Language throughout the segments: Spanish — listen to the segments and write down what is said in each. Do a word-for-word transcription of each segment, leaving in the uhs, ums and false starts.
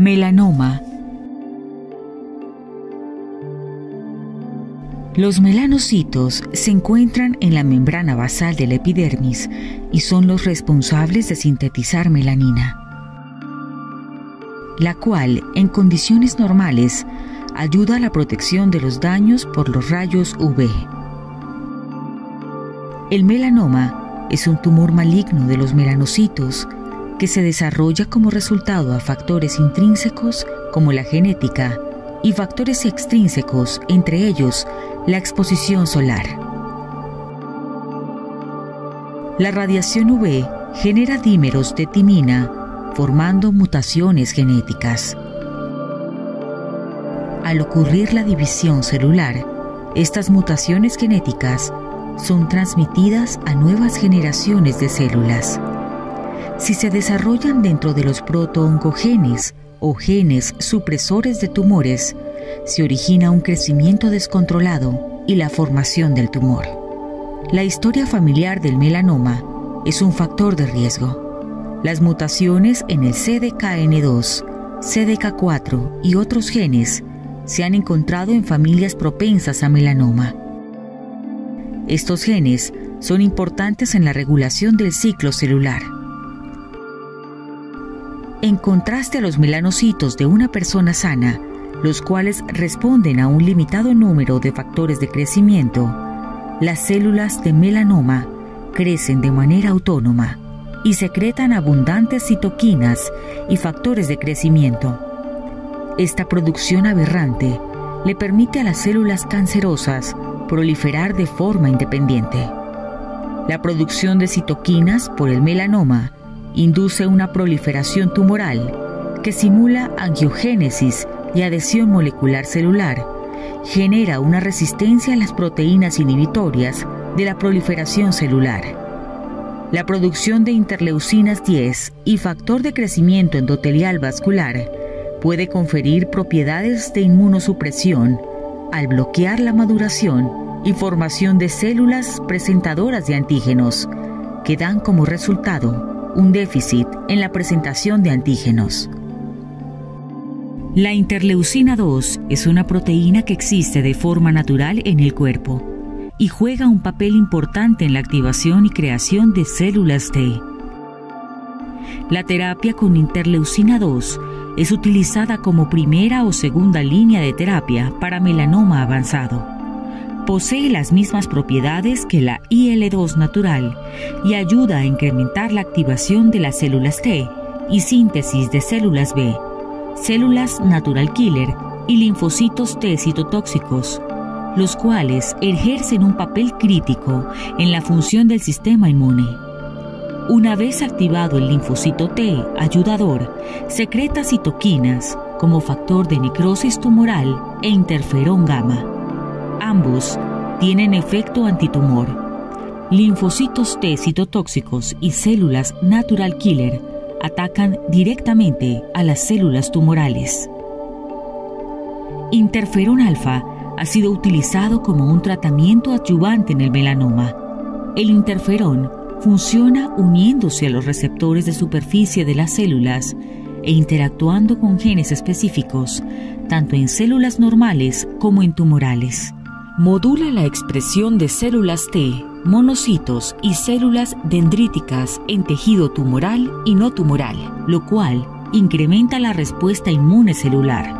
melanoma. Los melanocitos se encuentran en la membrana basal de la epidermis y son los responsables de sintetizar melanina, la cual, en condiciones normales, ayuda a la protección de los daños por los rayos U V. El melanoma es un tumor maligno de los melanocitos que se desarrolla como resultado a factores intrínsecos como la genética y factores extrínsecos, entre ellos la exposición solar. La radiación U V genera dímeros de timina, formando mutaciones genéticas. Al ocurrir la división celular, estas mutaciones genéticas son transmitidas a nuevas generaciones de células. Si se desarrollan dentro de los proto-oncogenes o genes supresores de tumores, se origina un crecimiento descontrolado y la formación del tumor. La historia familiar del melanoma es un factor de riesgo. Las mutaciones en el C D K N dos, C D K cuatro y otros genes se han encontrado en familias propensas a melanoma. Estos genes son importantes en la regulación del ciclo celular. En contraste a los melanocitos de una persona sana, los cuales responden a un limitado número de factores de crecimiento, las células de melanoma crecen de manera autónoma y secretan abundantes citoquinas y factores de crecimiento. Esta producción aberrante le permite a las células cancerosas proliferar de forma independiente. La producción de citoquinas por el melanoma induce una proliferación tumoral que simula angiogénesis y adhesión molecular celular, genera una resistencia a las proteínas inhibitorias de la proliferación celular. La producción de interleucinas diez y factor de crecimiento endotelial vascular puede conferir propiedades de inmunosupresión al bloquear la maduración y formación de células presentadoras de antígenos, que dan como resultado un déficit en la presentación de antígenos. La interleucina dos es una proteína que existe de forma natural en el cuerpo y juega un papel importante en la activación y creación de células T. La terapia con interleucina dos es utilizada como primera o segunda línea de terapia para melanoma avanzado. Posee las mismas propiedades que la I L dos natural y ayuda a incrementar la activación de las células T y síntesis de células B, células natural killer y linfocitos T citotóxicos, los cuales ejercen un papel crítico en la función del sistema inmune. Una vez activado el linfocito T ayudador, secreta citoquinas como factor de necrosis tumoral e interferón gamma. Ambos tienen efecto antitumor. Linfocitos T citotóxicos y células natural killer atacan directamente a las células tumorales. Interferón alfa ha sido utilizado como un tratamiento adyuvante en el melanoma. El interferón funciona uniéndose a los receptores de superficie de las células e interactuando con genes específicos, tanto en células normales como en tumorales. Modula la expresión de células T, monocitos y células dendríticas en tejido tumoral y no tumoral, lo cual incrementa la respuesta inmune celular.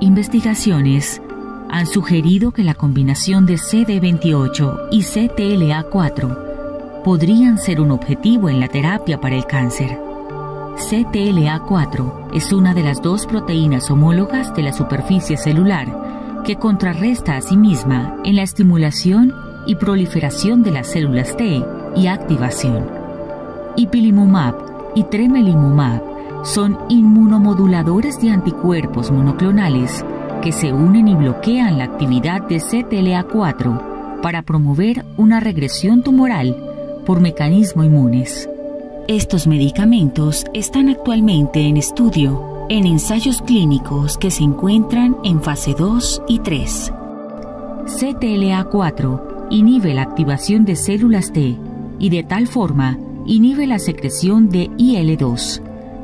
Investigaciones han sugerido que la combinación de C D veintiocho y C T L A cuatro podrían ser un objetivo en la terapia para el cáncer. C T L A cuatro es una de las dos proteínas homólogas de la superficie celular que contrarresta a sí misma en la estimulación y proliferación de las células T y activación. Ipilimumab y Tremelimumab son inmunomoduladores de anticuerpos monoclonales que se unen y bloquean la actividad de C T L A cuatro para promover una regresión tumoral por mecanismo inmunes. Estos medicamentos están actualmente en estudio en ensayos clínicos que se encuentran en fase dos y tres. C T L A cuatro inhibe la activación de células T y de tal forma inhibe la secreción de I L dos,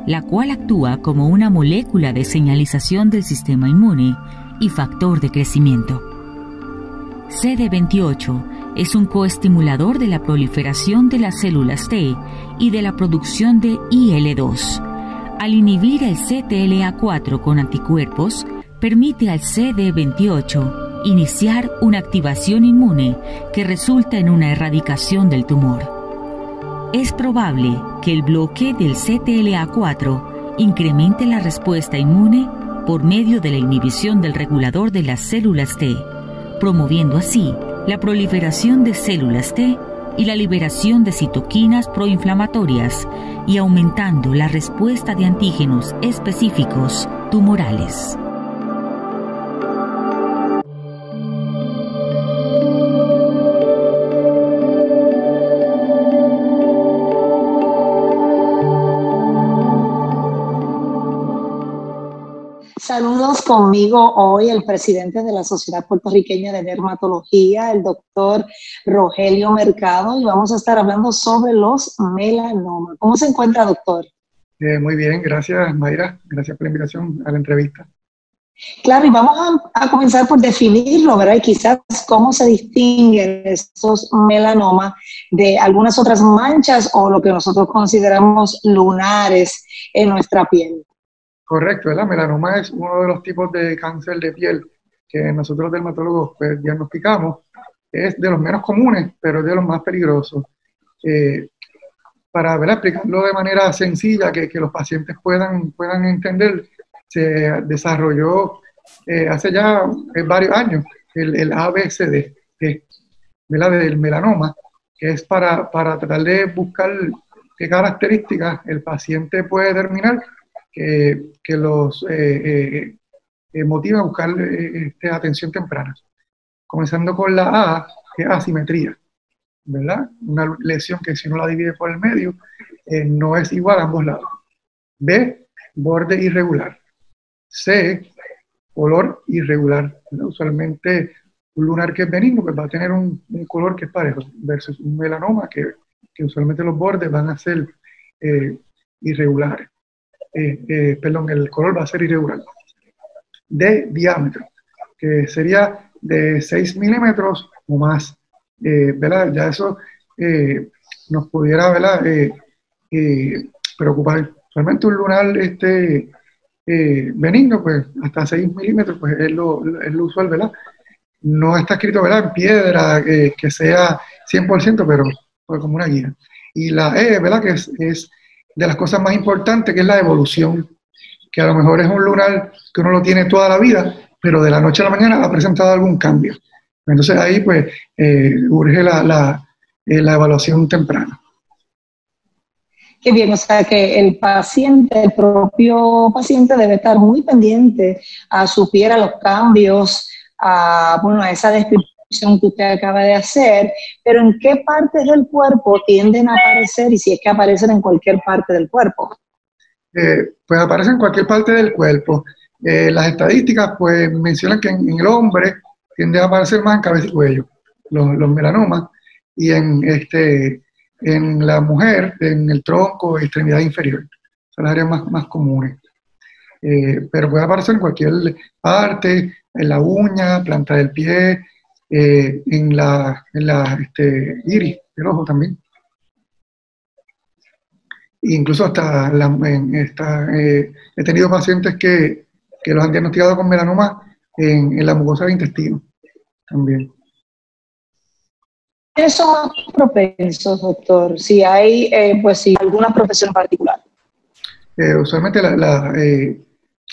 la cual actúa como una molécula de señalización del sistema inmune y factor de crecimiento. C D veintiocho es un coestimulador de la proliferación de las células T y de la producción de I L dos. Al inhibir el C T L A cuatro con anticuerpos, permite al C D veintiocho iniciar una activación inmune que resulta en una erradicación del tumor. Es probable que el bloque del C T L A cuatro incremente la respuesta inmune por medio de la inhibición del regulador de las células T, promoviendo así la proliferación de células T y la liberación de citoquinas proinflamatorias y aumentando la respuesta de antígenos específicos tumorales. Saludos conmigo hoy el presidente de la Sociedad Puertorriqueña de Dermatología, el doctor Rogelio Mercado, y vamos a estar hablando sobre los melanomas. ¿Cómo se encuentra, doctor? Eh, muy bien, gracias Mayra, gracias por la invitación a la entrevista. Claro, y vamos a, a comenzar por definirlo, ¿verdad? Y quizás cómo se distinguen estos melanomas de algunas otras manchas o lo que nosotros consideramos lunares en nuestra piel. Correcto, el melanoma es uno de los tipos de cáncer de piel que nosotros dermatólogos pues, diagnosticamos. Es de los menos comunes, pero es de los más peligrosos. Eh, para ¿verdad? explicarlo de manera sencilla, que, que los pacientes puedan, puedan entender, se desarrolló eh, hace ya varios años el, el A B C D, eh, ¿verdad? del melanoma, que es para, para tratar de buscar qué características el paciente puede determinar Que, que los eh, eh, motiva a buscar eh, este, atención temprana. Comenzando con la A, que es asimetría, ¿verdad? Una lesión que si uno la divide por el medio, eh, no es igual a ambos lados. B, borde irregular. C, color irregular, ¿verdad? Usualmente un lunar que es benigno pues va a tener un, un color que es parejo, versus un melanoma que, que usualmente los bordes van a ser eh, irregulares. Eh, eh, perdón, el color va a ser irregular, de diámetro, que sería de seis milímetros o más, eh, ¿verdad? Ya eso eh, nos pudiera, ¿verdad? Eh, eh, preocupar. Realmente un lunar este, eh, benigno, pues hasta seis milímetros, pues es lo, es lo usual, ¿verdad? No está escrito, ¿verdad? En piedra, eh, que sea cien por ciento, pero pues, como una guía. Y la E, ¿verdad? Que es... es de las cosas más importantes, que es la evolución, que a lo mejor es un lunar que uno lo tiene toda la vida, pero de la noche a la mañana ha presentado algún cambio. Entonces ahí pues eh, urge la, la, eh, la evaluación temprana. Qué bien, o sea que el paciente, el propio paciente debe estar muy pendiente a su piel, a los cambios, a, bueno, a esa descripción que usted acaba de hacer, pero ¿en qué partes del cuerpo tienden a aparecer y si es que aparecen en cualquier parte del cuerpo? Eh, pues aparecen en cualquier parte del cuerpo. Eh, las estadísticas pues mencionan que en, en el hombre tiende a aparecer más en cabeza y cuello, los, los melanomas, y en, este, en la mujer, en el tronco, extremidad inferior, son las áreas más, más comunes. Eh, pero puede aparecer en cualquier parte, en la uña, planta del pie, Eh, en la, en la este, iris del ojo también. E incluso hasta la, en esta, eh, he tenido pacientes que, que los han diagnosticado con melanoma en, en la mucosa del intestino también. ¿Quiénes son más propensos, doctor? Si hay eh, pues si alguna profesión en particular. Eh, usualmente la, la, eh,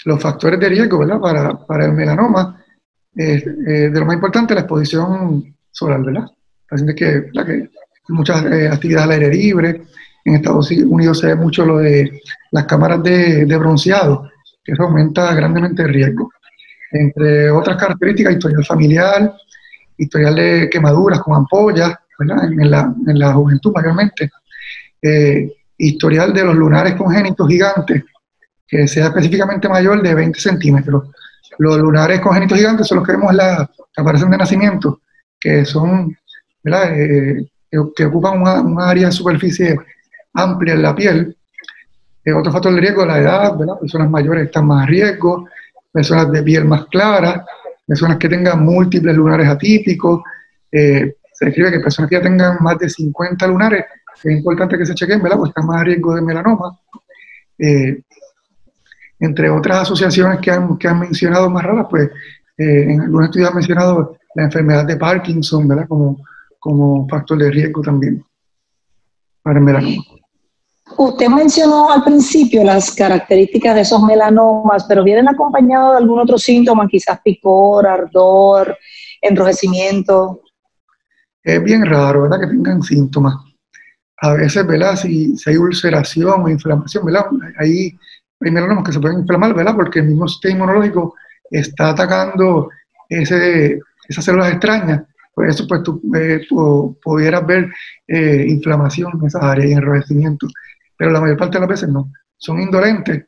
los factores de riesgo, ¿verdad? Para, para el melanoma. Eh, eh, de lo más importante, la exposición solar, ¿verdad? Pacientes que, ¿verdad? que muchas eh, actividades al aire libre. En Estados Unidos se ve mucho lo de las cámaras de, de bronceado, que eso aumenta grandemente el riesgo. Entre otras características, historial familiar, historial de quemaduras con ampollas, ¿verdad? En, en, la, en la juventud mayormente. Eh, historial de los lunares congénitos gigantes, que sea específicamente mayor de veinte centímetros. Los lunares congénitos gigantes son los que vemos la, que aparecen de nacimiento, que son, ¿verdad? Eh, que, que ocupan una, una área de superficie amplia en la piel, Eh, otro factor de riesgo es la edad, ¿verdad? Personas mayores están más a riesgo, personas de piel más clara, personas que tengan múltiples lunares atípicos. Eh, se describe que personas que ya tengan más de cincuenta lunares, que es importante que se chequen, ¿verdad? Porque están más a riesgo de melanoma. Eh, entre otras asociaciones que han, que han mencionado más raras, pues eh, en algún estudio han mencionado la enfermedad de Parkinson, ¿verdad? Como, como factor de riesgo también para el melanoma. Usted mencionó al principio las características de esos melanomas, pero ¿vienen acompañados de algún otro síntoma? Quizás picor, ardor, enrojecimiento. Es bien raro, ¿verdad? Que tengan síntomas. A veces, ¿verdad? Si, si hay ulceración o inflamación, ¿verdad? Hay, hay melanomas que se pueden inflamar, ¿verdad? Porque el mismo sistema inmunológico está atacando ese, esas células extrañas. Por eso, pues, tú, eh, tú pudieras ver eh, inflamación en esas áreas y enrojecimiento. Pero la mayor parte de las veces no. Son indolentes,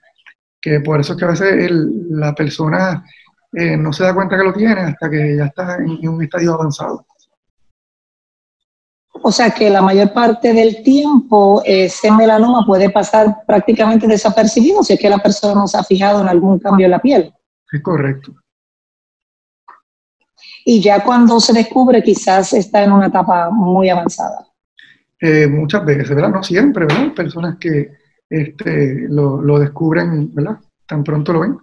que por eso es que a veces el, la persona eh, no se da cuenta que lo tiene hasta que ya está en, en un estadio avanzado. O sea que la mayor parte del tiempo ese melanoma puede pasar prácticamente desapercibido si es que la persona no se ha fijado en algún cambio en la piel. Es correcto. Y ya cuando se descubre quizás está en una etapa muy avanzada. Eh, muchas veces, ¿verdad? No siempre, ¿verdad? Personas que este, lo, lo descubren, ¿verdad? Tan pronto lo ven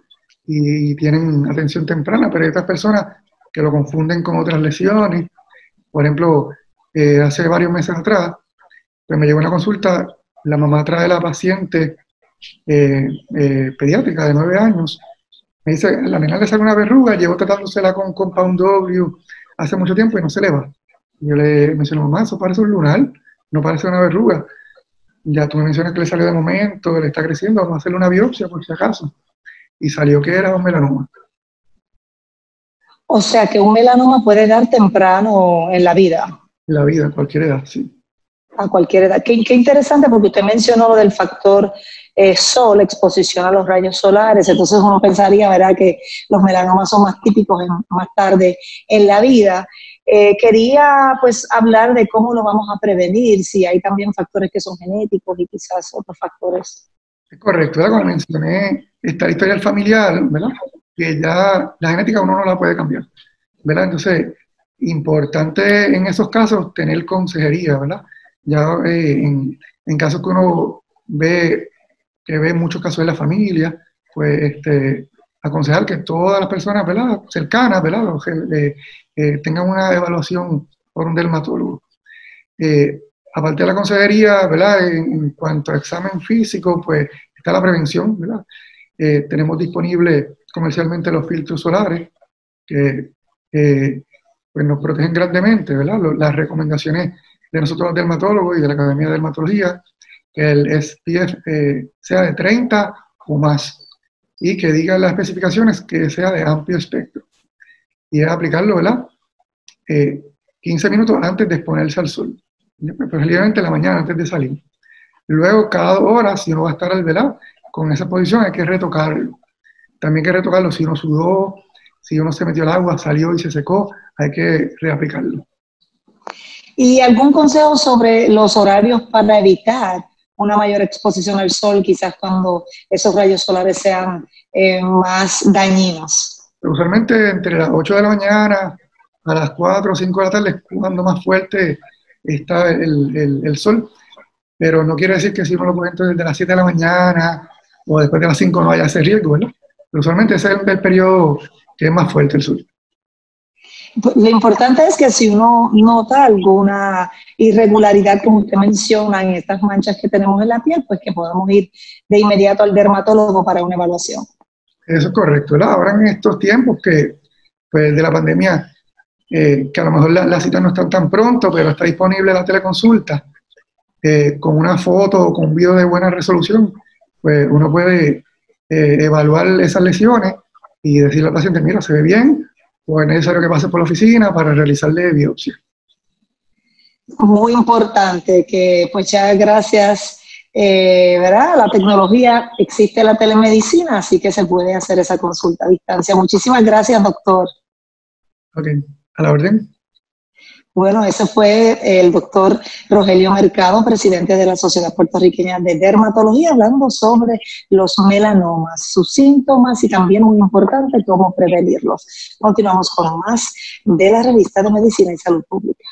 y, y tienen atención temprana, pero hay otras personas que lo confunden con otras lesiones. Por ejemplo, eh, hace varios meses atrás, pues me llegó una consulta, la mamá trae a la paciente eh, eh, pediátrica de nueve años, me dice, la nena le sale una verruga, llevo tratándosela con Compound W hace mucho tiempo y no se le va. Y yo le menciono, mamá, eso parece un lunar, no parece una verruga. Ya tú me mencionas que le salió de momento, le está creciendo, vamos a hacerle una biopsia por si acaso. Y salió que era un melanoma. O sea que un melanoma puede dar temprano en la vida. En la vida, a cualquier edad, sí. A cualquier edad. Qué, qué interesante porque usted mencionó lo del factor eh, sol, exposición a los rayos solares. Entonces uno pensaría, ¿verdad?, que los melanomas son más típicos en, más tarde en la vida. Eh, quería pues hablar de cómo lo vamos a prevenir, si hay también factores que son genéticos y quizás otros factores. Es correcto, ¿verdad? Como mencioné, está la historia familiar, ¿verdad? Que ya la genética uno no la puede cambiar, ¿verdad? Entonces, importante en esos casos tener consejería, ¿verdad? Ya eh, en, en casos que uno ve, que ve muchos casos en la familia, pues este, aconsejar que todas las personas, ¿verdad?, cercanas, ¿verdad?, los, eh, Eh, tengan una evaluación por un dermatólogo. Eh, aparte de la consejería, ¿verdad?, en, en cuanto a examen físico, pues está la prevención, ¿verdad? Eh, tenemos disponible comercialmente los filtros solares, que eh, pues nos protegen grandemente, ¿verdad? Lo, las recomendaciones de nosotros los dermatólogos y de la Academia de Dermatología, que el S P F eh, sea de treinta o más, y que diga las especificaciones que sea de amplio espectro. Y es aplicarlo, ¿verdad? Eh, quince minutos antes de exponerse al sol, preferiblemente en la mañana antes de salir. Luego, cada dos horas, si uno va a estar al velar con esa posición, hay que retocarlo. También hay que retocarlo si uno sudó, si uno se metió al agua, salió y se secó, hay que reaplicarlo. ¿Y algún consejo sobre los horarios para evitar una mayor exposición al sol, quizás cuando esos rayos solares sean eh, más dañinos? Usualmente entre las ocho de la mañana a las cuatro o cinco de la tarde es cuando más fuerte está el, el, el sol, pero no quiere decir que si uno lo pone desde las siete de la mañana o después de las cinco no haya ese riesgo, ¿verdad? Pero usualmente ese es el, el periodo que es más fuerte el sol. Lo importante es que si uno nota alguna irregularidad, como usted menciona, en estas manchas que tenemos en la piel, pues que podamos ir de inmediato al dermatólogo para una evaluación. Eso es correcto, ¿verdad? Ahora en estos tiempos que, pues, de la pandemia, eh, que a lo mejor las la citas no están tan pronto, pero está disponible la teleconsulta, eh, con una foto o con un video de buena resolución, pues uno puede eh, evaluar esas lesiones y decirle al paciente, mira, se ve bien, o es necesario que pase por la oficina para realizarle biopsia. Muy importante, que pues ya gracias... Eh, ¿verdad? La tecnología, existe la telemedicina, así que se puede hacer esa consulta a distancia. Muchísimas gracias, doctor. Ok, a la orden. Bueno, ese fue el doctor Rogelio Mercado, presidente de la Sociedad Puertorriqueña de Dermatología, hablando sobre los melanomas, sus síntomas y también, muy importante, cómo prevenirlos. Continuamos con más de la revista de Medicina y Salud Pública.